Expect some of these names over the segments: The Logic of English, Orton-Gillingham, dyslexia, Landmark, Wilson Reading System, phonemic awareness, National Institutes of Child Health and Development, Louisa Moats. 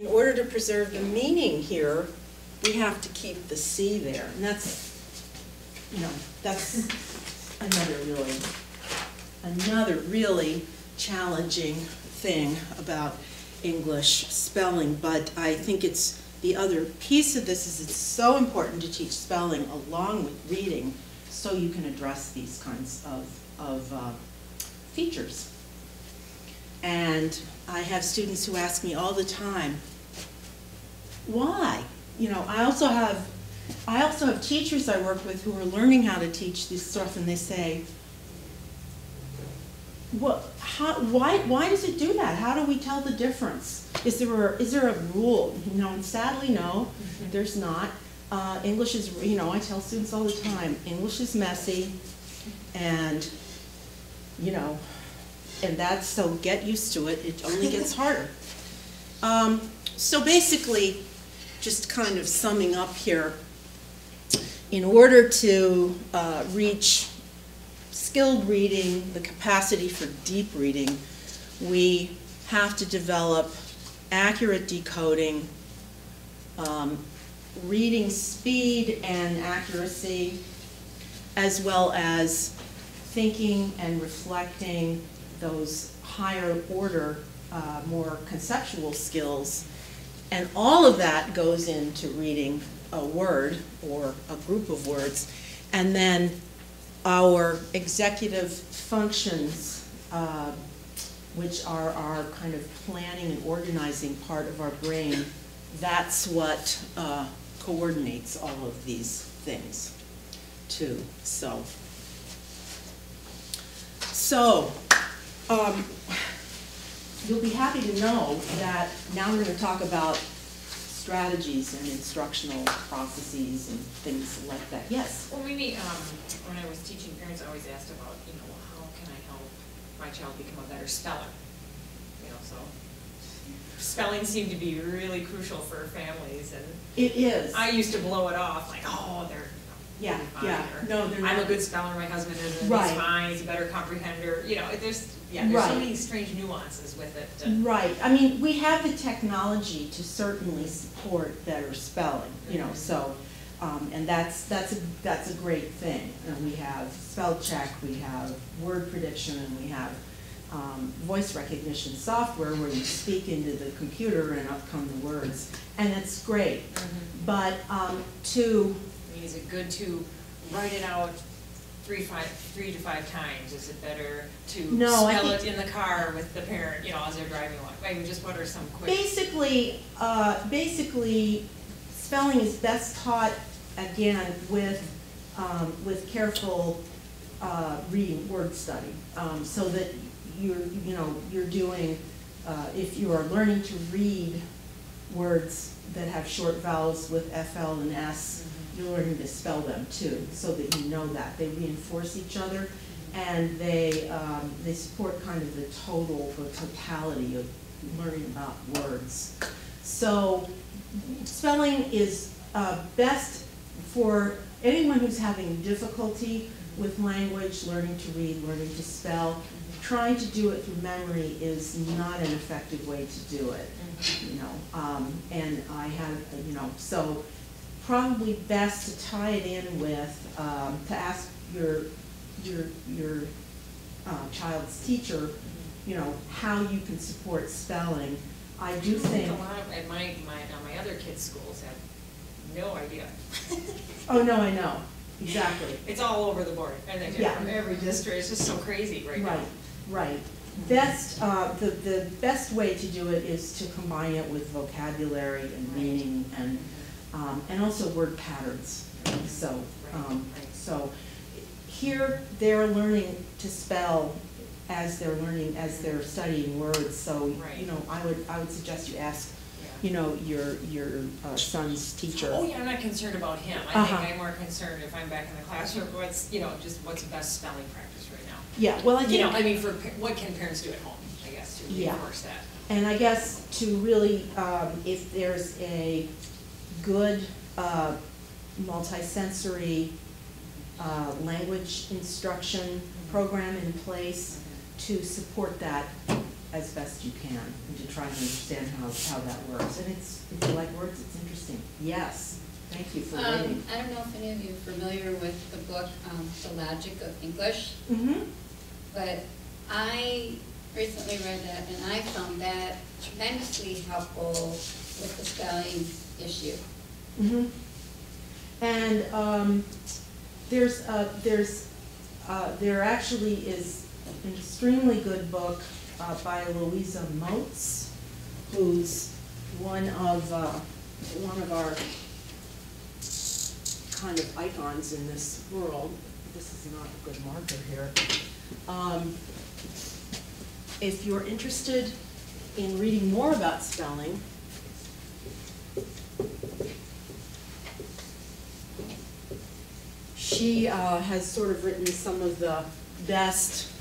In order to preserve the meaning here, we have to keep the C there. And that's another really challenging thing about English spelling, but I think it's the other piece of this is it's so important to teach spelling along with reading so you can address these kinds of features. And I have students who ask me all the time, why? You know, I also have teachers I work with who are learning how to teach this stuff, and they say, why does it do that? How do we tell the difference? Is there a rule? You know, and sadly, no, there's not. English is, you know, I tell students all the time, English is messy, and, you know, and that's, so get used to it. It only gets harder. So basically, just kind of summing up here, in order to reach skilled reading, the capacity for deep reading, we have to develop accurate decoding, reading speed and accuracy, as well as thinking and reflecting those higher order, more conceptual skills. And all of that goes into reading a word or a group of words. And then our executive functions, which are our kind of planning and organizing part of our brain, that's what coordinates all of these things too. So you'll be happy to know that now we're going to talk about strategies and instructional processes and things like that. Yes? Well, maybe when I was teaching, parents always asked about, you know, how can I help my child become a better speller? You know, so spelling seemed to be really crucial for families. And it is. I used to blow it off, like, oh, they're... Yeah, yeah. No, they're not. I'm a good speller, my husband isn't, right. He's fine, he's a better comprehender. You know, there's right. So many strange nuances with it. Right. I mean, we have the technology to certainly support better spelling, you know, so, and that's a great thing. And we have spell check, we have word prediction, and we have voice recognition software where you speak into the computer and up come the words. And that's great. Mm-hmm. But is it good to write it out three to five times? Is it better to spell it in the car with the parent, you know, as they're driving along? I mean, just what are some quick... Basically, spelling is best taught, again, with careful reading, word study, so that you're doing, if you are learning to read words that have short vowels with FL and S, you're learning to spell them too, so that you know that. They reinforce each other, and they support kind of the totality of learning about words. So spelling is best for anyone who's having difficulty with language, learning to read, learning to spell. Trying to do it through memory is not an effective way to do it, you know, and I have, you know, so probably best to tie it in with, to ask your child's teacher, you know, how you can support spelling. I do think... A lot of, at my other kids' schools have no idea. Oh, no, I know. Exactly. It's all over the board. And they do from every district. It's just so crazy right now. Right. Best, the best way to do it is to combine it with vocabulary and meaning and also word patterns. So, so here they're learning to spell as they're studying words. So, you know, I would suggest you ask, you know, your son's teacher. Oh yeah, I'm not concerned about him. I think I'm more concerned if I'm back in the classroom. What's, you know, just what's best spelling practice right now? Yeah. Well, I think, you know, I mean, for what can parents do at home? I guess to reinforce that. And I guess to really, if there's a good multisensory language instruction program in place to support that as best you can and to try and understand how that works. And if you like words, it's interesting. Yes. Thank you for waiting. I don't know if any of you are familiar with the book, The Logic of English, but I recently read that and I found that tremendously helpful with the spelling issue. And there actually is an extremely good book by Louisa Moats, who's one of our kind of icons in this world. This is not a good marker here. If you're interested in reading more about spelling, she has sort of written some of the best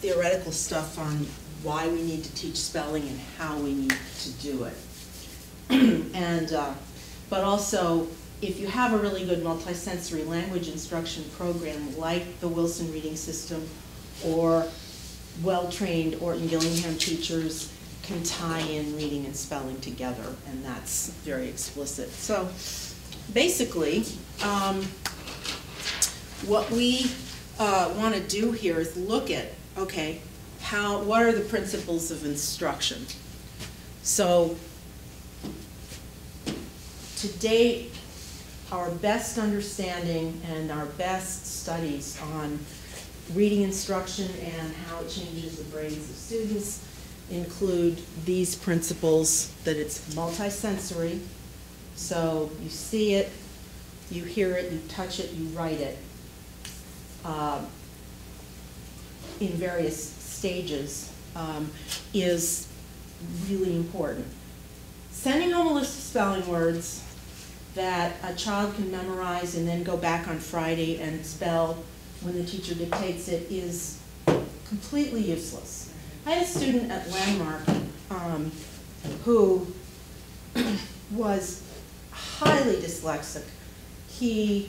theoretical stuff on why we need to teach spelling and how we need to do it. But also, if you have a really good multisensory language instruction program like the Wilson Reading System, or well-trained Orton-Gillingham teachers can tie in reading and spelling together, and that's very explicit. So basically, what we want to do here is look at, okay, what are the principles of instruction? So today, our best understanding and our best studies on reading instruction and how it changes the brains of students include these principles: that it's multisensory, so you see it, you hear it, you touch it, you write it in various stages, is really important. Sending home a list of spelling words that a child can memorize and then go back on Friday and spell when the teacher dictates it is completely useless. I had a student at Landmark who was highly dyslexic. He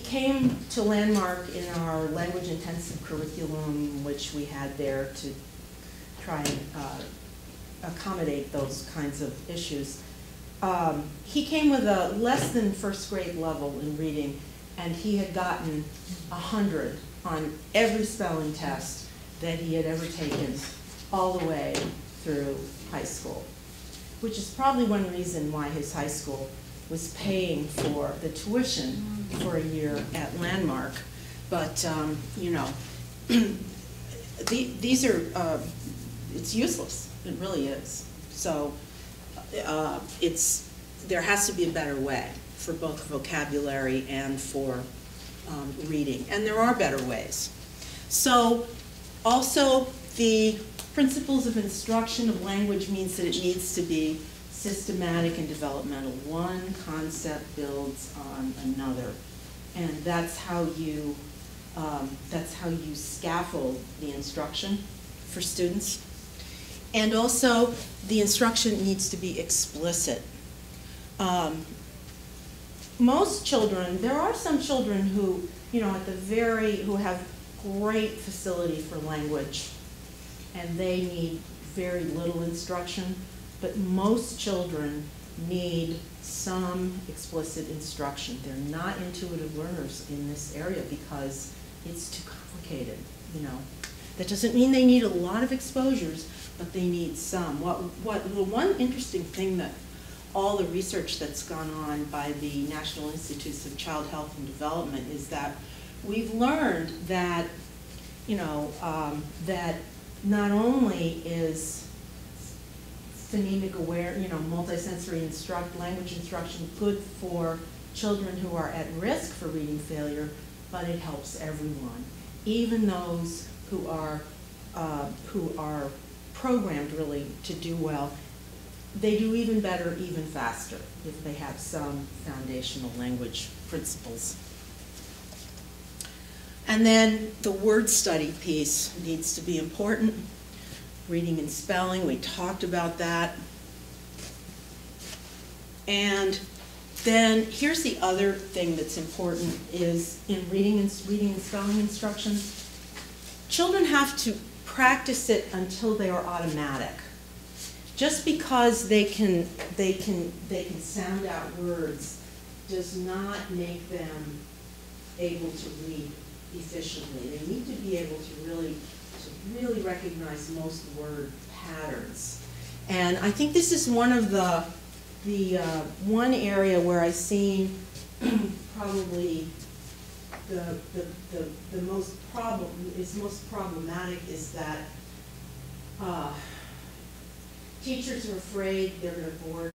came to Landmark in our language intensive curriculum, which we had there to try and accommodate those kinds of issues. He came with a less than first grade level in reading, and he had gotten 100 on every spelling test that he had ever taken all the way through high school, which is probably one reason why his high school was paying for the tuition for a year at Landmark. But, you know, these are, it's useless. It really is. So there has to be a better way for both vocabulary and for reading. And there are better ways. So also, the principles of instruction of language means that it needs to be systematic and developmental. One concept builds on another. And that's how you scaffold the instruction for students. And also, the instruction needs to be explicit. Most children, there are some children who, you know, who have great facility for language, and they need very little instruction, but most children need some explicit instruction. They're not intuitive learners in this area because it's too complicated, you know. That doesn't mean they need a lot of exposures, but they need some. The one interesting thing that all the research that's gone on by the National Institutes of Child Health and Development is that we've learned that, you know, that not only is phonemic aware, you know, multisensory language instruction good for children who are at risk for reading failure, but it helps everyone, even those who are programmed really to do well. They do even better, even faster, if they have some foundational language principles. And then the word study piece needs to be important. Reading and spelling, we talked about that. And then here's the other thing that's important is in reading and spelling instruction, children have to practice it until they are automatic. Just because they can sound out words does not make them able to read efficiently. They need to be able to really recognize most word patterns. And I think this is one of the one area where I've seen probably the most problem is most problematic is that teachers are afraid they're going to board